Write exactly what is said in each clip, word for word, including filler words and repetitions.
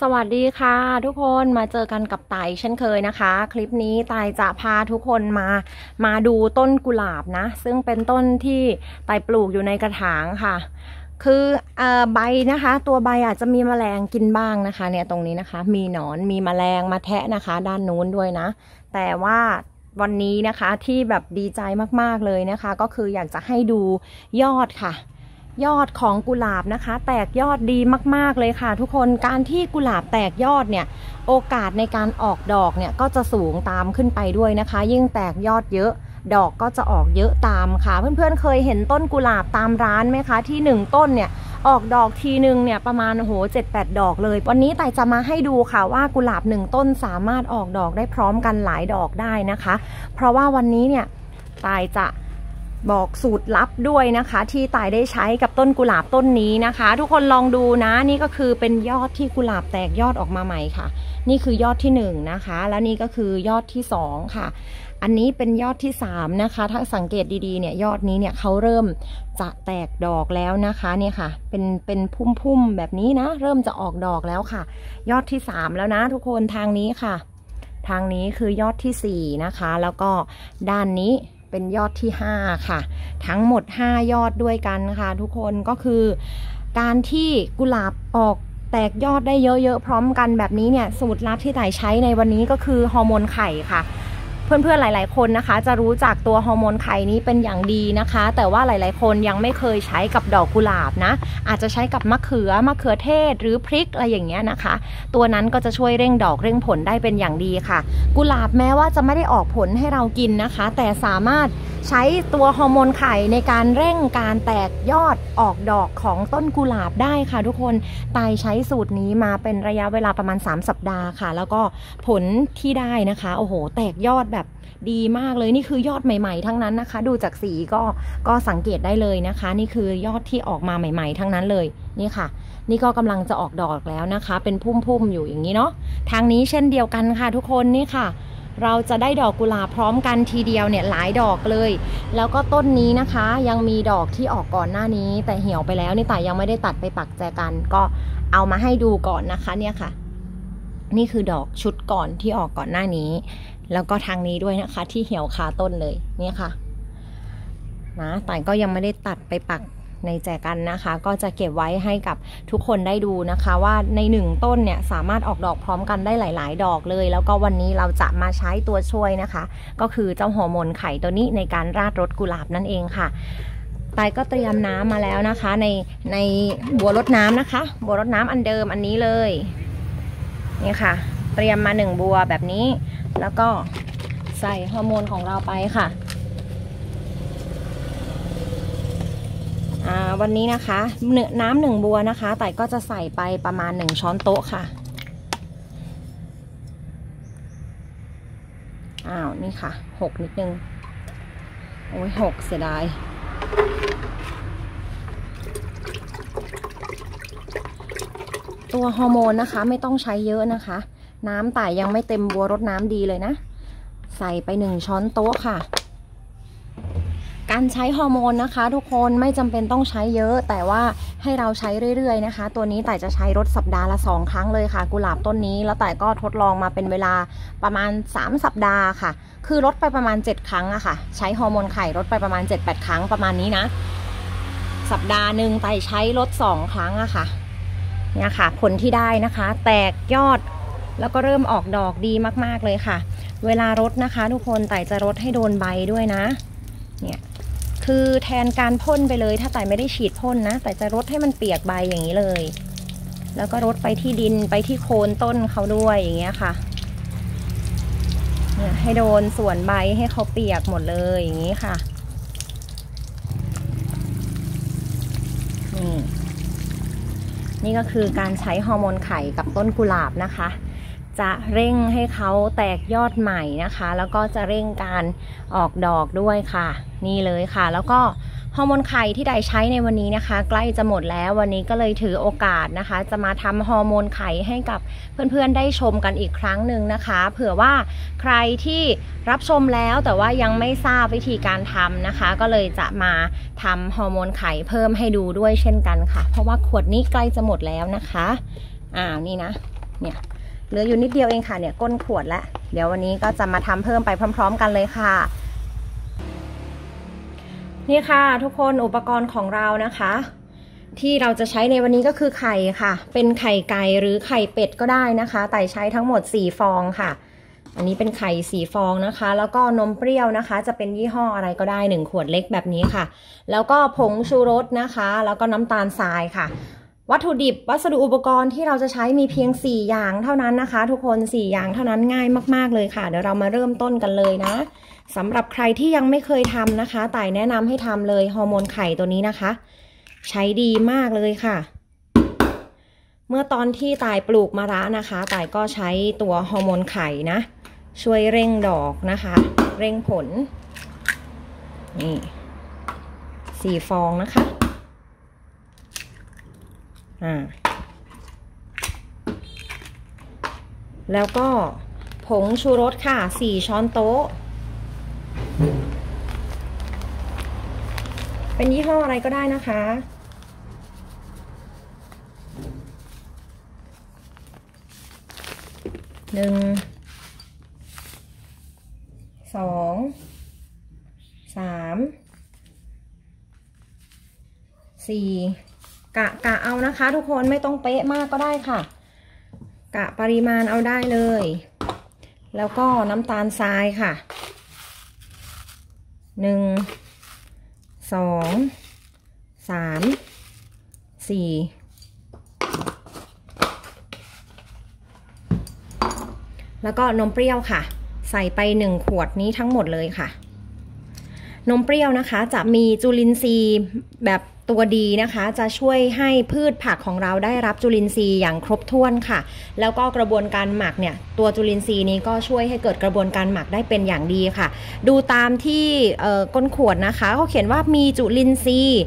สวัสดีค่ะทุกคนมาเจอกันกับตายเช่นเคยนะคะคลิปนี้ตายจะพาทุกคนมามาดูต้นกุหลาบนะซึ่งเป็นต้นที่ตายปลูกอยู่ในกระถางค่ะคือเอ่อใบนะคะตัวใบอาจจะมีแมลงกินบ้างนะคะเนี่ยตรงนี้นะคะมีหนอนมีแมลงมาแทะนะคะด้านนู้นด้วยนะแต่ว่าวันนี้นะคะที่แบบดีใจมากๆเลยนะคะก็คืออยากจะให้ดูยอดค่ะยอดของกุหลาบนะคะแตกยอดดีมากๆเลยค่ะทุกคนการที่กุหลาบแตกยอดเนี่ยโอกาสในการออกดอกเนี่ยก็จะสูงตามขึ้นไปด้วยนะคะยิ่งแตกยอดเยอะดอกก็จะออกเยอะตามค่ะเพื่อนๆ เ, เคยเห็นต้นกุหลาบตามร้านไหมคะที่หนึ่งต้นเนี่ยออกดอกทีหนึ่งเนี่ยประมาณโหเจ็ดแปดดอกเลยวันนี้แต่จะมาให้ดูค่ะว่ากุหลาบหนึ่งต้นสามารถออกดอกได้พร้อมกันหลายดอกได้นะคะเพราะว่าวันนี้เนี่ยตายจะบอกสูตรลับด้วยนะคะที่ตายได้ใช้กับต้นกุหลาบต้นนี้นะคะทุกคนลองดูนะนี่ก็คือเป็นยอดที่กุหลาบแตกยอดออกมาใหม่ค่ะนี่คือยอดที่หนึ่งนะคะแล้วนี่ก็คือยอดที่สองค่ะอันนี้เป็นยอดที่สามนะคะถ้าสังเกตดีๆเนี่ยยอดนี้เนี่ยเขาเริ่มจะแตกดอกแล้วนะคะเนี่ยค่ะเป็นเป็นพุ่มๆแบบนี้นะเริ่มจะออกดอกแล้วค่ะยอดที่สามแล้วนะทุกคนทางนี้ค่ะทางนี้คือยอดที่สี่นะคะแล้วก็ด้านนี้เป็นยอดที่ห้าค่ะทั้งหมดห้ายอดด้วยกันค่ะทุกคนก็คือการที่กุหลาบออกแตกยอดได้เยอะๆพร้อมกันแบบนี้เนี่ยสูตรลับที่ตายใช้ในวันนี้ก็คือฮอร์โมนไข่ค่ะเพื่อนๆหลายๆคนนะคะจะรู้จักตัวฮอร์โมนไข่นี้เป็นอย่างดีนะคะแต่ว่าหลายๆคนยังไม่เคยใช้กับดอกกุหลาบนะอาจจะใช้กับมะเขือมะเขือเทศหรือพริกอะไรอย่างเงี้ยนะคะตัวนั้นก็จะช่วยเร่งดอกเร่งผลได้เป็นอย่างดีค่ะกุหลาบแม้ว่าจะไม่ได้ออกผลให้เรากินนะคะแต่สามารถใช้ตัวฮอร์โมนไข่ในการเร่งการแตกยอดออกดอกของต้นกุหลาบได้ค่ะทุกคนตายใช้สูตรนี้มาเป็นระยะเวลาประมาณสามสัปดาห์ค่ะแล้วก็ผลที่ได้นะคะโอ้โหแตกยอดแบบดีมากเลยนี่คือยอดใหม่ๆทั้งนั้นนะคะดูจากสีก็ก็สังเกตได้เลยนะคะนี่คือยอดที่ออกมาใหม่ๆทั้งนั้นเลยนี่ค่ะนี่ก็กำลังจะออกดอกแล้วนะคะเป็นพุ่มๆอยู่อย่างนี้เนาะทางนี้เช่นเดียวกันค่ะทุกคนนี่ค่ะเราจะได้ดอกกุหลาบพร้อมกันทีเดียวเนี่ยหลายดอกเลยแล้วก็ต้นนี้นะคะยังมีดอกที่ออกก่อนหน้านี้แต่เหี่ยวไปแล้วนี่แต่ยังไม่ได้ตัดไปปักแจกันก็เอามาให้ดูก่อนนะคะเนี่ยค่ะนี่คือดอกชุดก่อนที่ออกก่อนหน้านี้แล้วก็ทางนี้ด้วยนะคะที่เหี่ยวคาต้นเลยเนี่ยค่ะนะแต่ก็ยังไม่ได้ตัดไปปักในแจกันนะคะก็จะเก็บไว้ให้กับทุกคนได้ดูนะคะว่าในหนึ่งต้นเนี่ยสามารถออกดอกพร้อมกันได้หลายๆดอกเลยแล้วก็วันนี้เราจะมาใช้ตัวช่วยนะคะก็คือเจ้าฮอร์โมนไข่ตัวนี้ในการราดรสกุหลาบนั่นเองค่ะตายก็เตรียมน้ำมาแล้วนะคะในในบัวรดน้ำนะคะบัวรดน้ำอันเดิมอันนี้เลยนี่ค่ะเตรียมมาหนึ่งบัวแบบนี้แล้วก็ใส่ฮอร์โมนของเราไปค่ะวันนี้นะคะน้ำหนึ่งบัวนะคะแต่ก็จะใส่ไปประมาณหนึ่งช้อนโต๊ะค่ะอ้าวนี่ค่ะหกนิดนึงโอ้ยหกเสียดายตัวฮอร์โมนนะคะไม่ต้องใช้เยอะนะคะน้ำแต่ยังไม่เต็มบัวรดน้ำดีเลยนะใส่ไปหนึ่งช้อนโต๊ะค่ะการใช้ฮอร์โมนนะคะทุกคนไม่จำเป็นต้องใช้เยอะแต่ว่าให้เราใช้เรื่อยๆนะคะตัวนี้แต่จะใช้รดสัปดาห์ละสองครั้งเลยค่ะกุหลาบต้นนี้แล้วแต่ก็ทดลองมาเป็นเวลาประมาณสามสัปดาห์ค่ะคือรดไปประมาณเจ็ดครั้งอะค่ะใช้ฮอร์โมนไข่รดไปประมาณ เจ็ดถึงแปด ครั้งประมาณนี้นะสัปดาห์หนึ่งแต่ใช้รดสองครั้งอะค่ะเนี่ยค่ะผลที่ได้นะคะแตกยอดแล้วก็เริ่มออกดอกดีมากๆเลยค่ะเวลารดนะคะทุกคนแต่จะรดให้โดนใบด้วยนะเนี่ยคือแทนการพ่นไปเลยถ้าแต่ไม่ได้ฉีดพ่นนะแต่จะรดให้มันเปียกใบอย่างนี้เลยแล้วก็รดไปที่ดินไปที่โคนต้นเขาด้วยอย่างเงี้ยค่ะเนี่ยให้โดนส่วนใบให้เขาเปียกหมดเลยอย่างนี้ค่ะนี่นี่ก็คือการใช้ฮอร์โมนไข่กับต้นกุหลาบนะคะจะเร่งให้เขาแตกยอดใหม่นะคะแล้วก็จะเร่งการออกดอกด้วยค่ะนี่เลยค่ะแล้วก็ฮอร์โมนไข่ที่ได้ใช้ในวันนี้นะคะใกล้จะหมดแล้ววันนี้ก็เลยถือโอกาสนะคะจะมาทำฮอร์โมนไข่ให้กับเพื่อนๆได้ชมกันอีกครั้งหนึ่งนะคะเผื่อว่าใครที่รับชมแล้วแต่ว่ายังไม่ทราบวิธีการทำนะคะก็เลยจะมาทำฮอร์โมนไข่เพิ่มให้ดูด้วยเช่นกันค่ะเพราะว่าขวดนี้ใกล้จะหมดแล้วนะคะอ่านี่นะ เนี่ยเหลืออยู่นิดเดียวเองค่ะเนี่ยก้นขวดละเดี๋ยววันนี้ก็จะมาทำเพิ่มไปพร้อมๆกันเลยค่ะนี่ค่ะทุกคนอุปกรณ์ของเรานะคะที่เราจะใช้ในวันนี้ก็คือไข่ค่ะเป็นไข่ไก่หรือไข่เป็ดก็ได้นะคะแต่ใช้ทั้งหมดสี่ฟองค่ะอันนี้เป็นไข่สี่ฟองนะคะแล้วก็นมเปรี้ยวนะคะจะเป็นยี่ห้ออะไรก็ได้หนึ่งขวดเล็กแบบนี้ค่ะแล้วก็ผงชูรสนะคะแล้วก็น้ำตาลทรายค่ะวัตถุดิบวัสดุอุปกรณ์ที่เราจะใช้มีเพียงสี่อย่างเท่านั้นนะคะทุกคนสี่อย่างเท่านั้นง่ายมากๆเลยค่ะเดี๋ยวเรามาเริ่มต้นกันเลยนะสำหรับใครที่ยังไม่เคยทำนะคะแต่แนะนำให้ทำเลยฮอร์โมนไข่ตัวนี้นะคะใช้ดีมากเลยค่ะเมื่อตอนที่ต่ายปลูกมะระนะคะต่ายก็ใช้ตัวฮอร์โมนไข่นะช่วยเร่งดอกนะคะเร่งผลนี่สี่ฟองนะคะอ่าแล้วก็ผงชูรสค่ะสี่ช้อนโต๊ะเป็นยี่ห้ออะไรก็ได้นะคะหนึ่งสองสามสี่กะกะเอานะคะทุกคนไม่ต้องเป๊ะมากก็ได้ค่ะกะปริมาณเอาได้เลยแล้วก็น้ำตาลทรายค่ะหนึ่งสองสามสี่แล้วก็นมเปรี้ยวค่ะใส่ไปหนึ่งขวดนี้ทั้งหมดเลยค่ะนมเปรี้ยวนะคะจะมีจุลินทรีย์แบบตัวดีนะคะจะช่วยให้พืชผักของเราได้รับจุลินทรีย์อย่างครบถ้วนค่ะแล้วก็กระบวนการหมักเนี่ยตัวจุลินทรีย์นี้ก็ช่วยให้เกิดกระบวนการหมักได้เป็นอย่างดีค่ะดูตามที่ก้นขวดนะคะเขาเขียนว่ามีจุลินทรีย์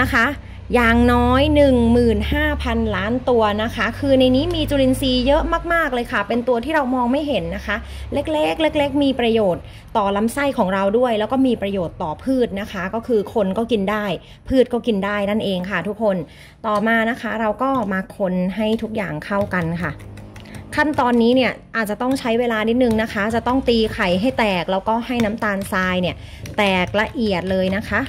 นะคะอย่างน้อย หนึ่งหมื่นห้าพัน ล้านตัวนะคะคือในนี้มีจุลินทรีย์เยอะมากๆเลยค่ะเป็นตัวที่เรามองไม่เห็นนะคะเล็กๆเล็กๆมีประโยชน์ต่อลำไส้ของเราด้วยแล้วก็มีประโยชน์ต่อพืชนะคะก็คือคนก็กินได้พืชก็กินได้นั่นเองค่ะทุกคนต่อมานะคะเราก็มาคนให้ทุกอย่างเข้ากันค่ะขั้นตอนนี้เนี่ยอาจจะต้องใช้เวลานิดนึงนะคะจะต้องตีไข่ให้แตกแล้วก็ให้น้ำตาลทรายเนี่ยแตกละเอียดเลยนะคะ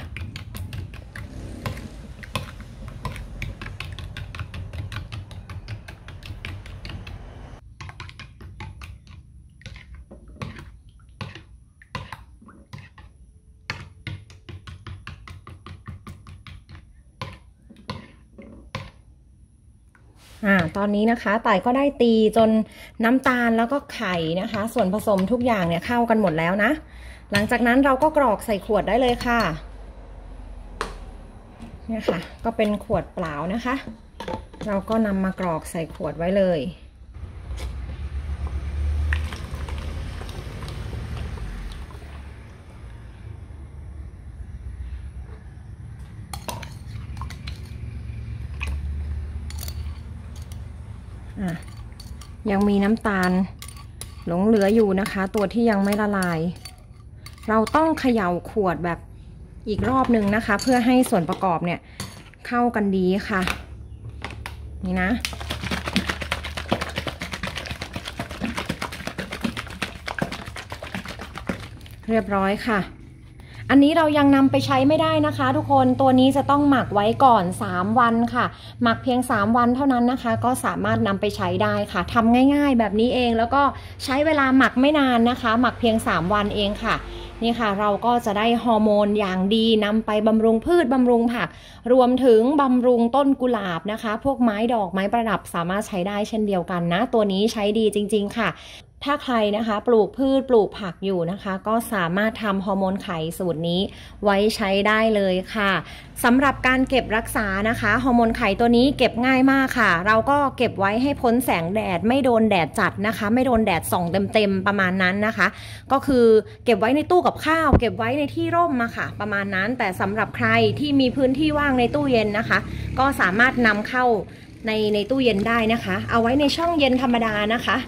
อ่าตอนนี้นะคะต่ายก็ได้ตีจนน้ำตาลแล้วก็ไข่นะคะส่วนผสมทุกอย่างเนี่ยเข้ากันหมดแล้วนะหลังจากนั้นเราก็กรอกใส่ขวดได้เลยค่ะเนี่ยค่ะก็เป็นขวดเปล่านะคะเราก็นำมากรอกใส่ขวดไว้เลยยังมีน้ำตาลหลงเหลืออยู่นะคะตัวที่ยังไม่ละลายเราต้องเขย่าขวดแบบอีกรอบหนึ่งนะคะเพื่อให้ส่วนประกอบเนี่ยเข้ากันดีค่ะนี่นะเรียบร้อยค่ะอันนี้เรายังนำไปใช้ไม่ได้นะคะทุกคนตัวนี้จะต้องหมักไว้ก่อนสามวันค่ะหมักเพียงสามวันเท่านั้นนะคะก็สามารถนำไปใช้ได้ค่ะทำง่ายๆแบบนี้เองแล้วก็ใช้เวลาหมักไม่นานนะคะหมักเพียงสามวันเองค่ะนี่ค่ะเราก็จะได้ฮอร์โมนอย่างดีนำไปบำรุงพืชบำรุงผักรวมถึงบำรุงต้นกุหลาบนะคะพวกไม้ดอกไม้ประดับสามารถใช้ได้เช่นเดียวกันนะตัวนี้ใช้ดีจริงๆค่ะถ้าใครนะคะปลูกพืชปลูกผักอยู่นะคะก็สามารถทำฮอร์โมนไข่สูตรนี้ไว้ใช้ได้เลยค่ะสำหรับการเก็บรักษานะคะฮอร์โมนไข่ตัวนี้เก็บง่ายมากค่ะเราก็เก็บไว้ให้พ้นแสงแดดไม่โดนแดดจัดนะคะไม่โดนแดดส่องเต็มๆประมาณนั้นนะคะก็คือเก็บไว้ในตู้กับข้าวเก็บไว้ในที่ร่มมาค่ะประมาณนั้นแต่สำหรับใครที่มีพื้นที่ว่างในตู้เย็นนะคะก็สามารถนำเข้าในในตู้เย็นได้นะคะเอาไว้ในช่องเย็นธรรมดานะคะ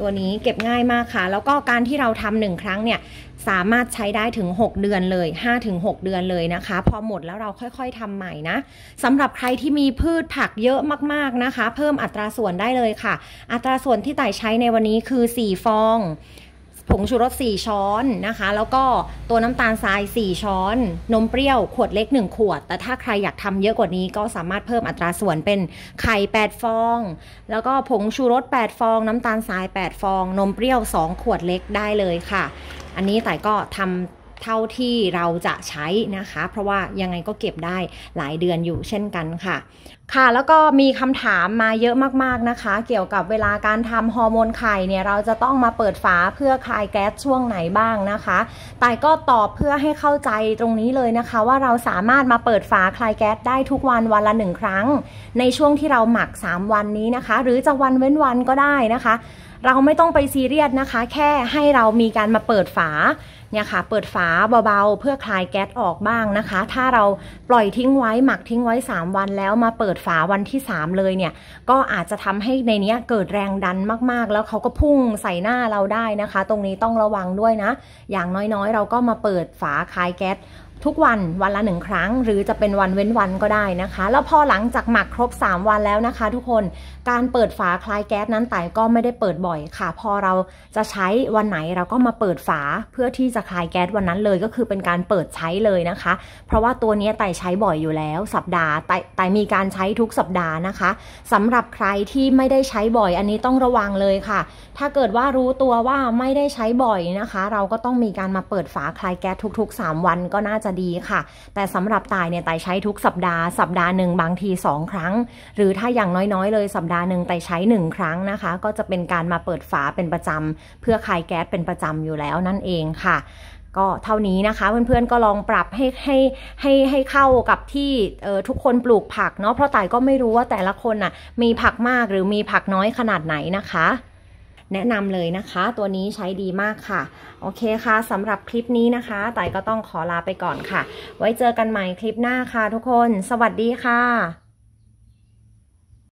ตัวนี้เก็บง่ายมากค่ะแล้วก็การที่เราทำหนึ่งครั้งเนี่ยสามารถใช้ได้ถึงหกเดือนเลย ห้าถึงหก เดือนเลยนะคะพอหมดแล้วเราค่อยๆทำใหม่นะสำหรับใครที่มีพืชผักเยอะมากๆนะคะเพิ่มอัตราส่วนได้เลยค่ะอัตราส่วนที่ต่ายใช้ในวันนี้คือสี่ฟองผงชูรสสี่ช้อนนะคะแล้วก็ตัวน้ำตาลทรายสี่ช้อนนมเปรี้ยวขวดเล็กหนึ่งขวดแต่ถ้าใครอยากทำเยอะกว่านี้ก็สามารถเพิ่มอัตราส่วนเป็นไข่แปดฟองแล้วก็ผงชูรสแปดฟองน้ำตาลทรายแปดฟองนมเปรี้ยวสองขวดเล็กได้เลยค่ะอันนี้แต่ก็ทำเท่าที่เราจะใช้นะคะเพราะว่ายังไงก็เก็บได้หลายเดือนอยู่เช่นกันค่ะค่ะแล้วก็มีคำถามมาเยอะมากๆนะคะเกี่ยวกับเวลาการทำฮอร์โมนไข่เนี่ยเราจะต้องมาเปิดฝาเพื่อคลายแก๊สช่วงไหนบ้างนะคะแต่ก็ตอบเพื่อให้เข้าใจตรงนี้เลยนะคะว่าเราสามารถมาเปิดฝาคลายแก๊สได้ทุกวันวันละหนึ่งครั้งในช่วงที่เราหมักสามวันนี้นะคะหรือจะวันเว้นวันก็ได้นะคะเราไม่ต้องไปซีเรียสนะคะแค่ให้เรามีการมาเปิดฝาเนี่ยค่ะเปิดฝาเบาๆเพื่อคลายแก๊สออกบ้างนะคะถ้าเราปล่อยทิ้งไว้หมักทิ้งไว้สามวันแล้วมาเปิดฝาวันที่สามเลยเนี่ยก็อาจจะทำให้ในนี้เกิดแรงดันมากๆแล้วเขาก็พุ่งใส่หน้าเราได้นะคะตรงนี้ต้องระวังด้วยนะอย่างน้อยๆเราก็มาเปิดฝาคลายแก๊สทุกวันวันละหนึ่งครั้งหรือจะเป็นวันเว้นวันก็ได้นะคะแล้วพอหลังจากหมักครบสามวันแล้วนะคะทุกคนการเปิดฝาคลายแก๊สนั้นแต่ก็ไม่ได้เปิดบ่อยค่ะพอเราจะใช้วันไหนเราก็มาเปิดฝาเพื่อที่จะคลายแก๊สวันนั้นเลยก็คือเป็นการเปิดใช้เลยนะคะเพราะว่าตัวนี้แต่ใช้บ่อยอยู่แล้วสัปดาห์แต่แต่มีการใช้ทุกสัปดาห์นะคะสำหรับใครที่ไม่ได้ใช้บ่อยอันนี้ต้องระวังเลยค่ะถ้าเกิดว่ารู้ตัวว่าไม่ได้ใช้บ่อยนะคะเราก็ต้องมีการมาเปิดฝาคลายแก๊สทุกๆสามวันก็น่าจะดีค่ะแต่สำหรับต่ายเนี่ยต่ายใช้ทุกสัปดาห์สัปดาห์หนึ่งบางทีสองครั้งหรือถ้าอย่างน้อยๆเลยสัปดาห์หนึ่งต่ายใช้หนึ่งครั้งนะคะก็จะเป็นการมาเปิดฝาเป็นประจำเพื่อคลายแก๊สเป็นประจำอยู่แล้วนั่นเองค่ะก็เท่านี้นะคะเพื่อนๆก็ลองปรับให้ให้ให้ให้เข้ากับที่ทุกคนปลูกผักเนาะเพราะต่ายก็ไม่รู้ว่าแต่ละคนน่ะมีผักมากหรือมีผักน้อยขนาดไหนนะคะแนะนำเลยนะคะตัวนี้ใช้ดีมากค่ะโอเคค่ะสำหรับคลิปนี้นะคะต่ายก็ต้องขอลาไปก่อนค่ะไว้เจอกันใหม่คลิปหน้าค่ะทุกคนสวัสดีค่ะ